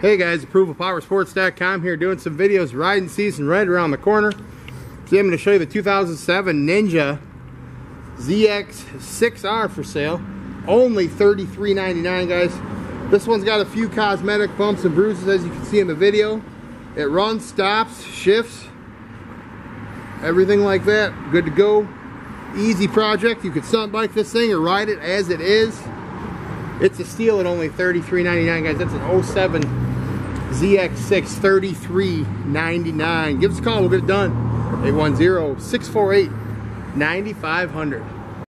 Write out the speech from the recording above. Hey guys, ApprovalPowerSports.com here doing some videos. Riding season right around the corner. Today I'm going to show you the 2007 Ninja ZX-6R for sale. Only $33.99, guys. This one's got a few cosmetic bumps and bruises as you can see in the video. It runs, stops, shifts, everything like that. Good to go. Easy project. You could stunt bike this thing or ride it as it is. It's a steal at only $33.99, guys. That's an 07 ZX6 $33.99. Give us a call, we'll get it done. 810-648-9500.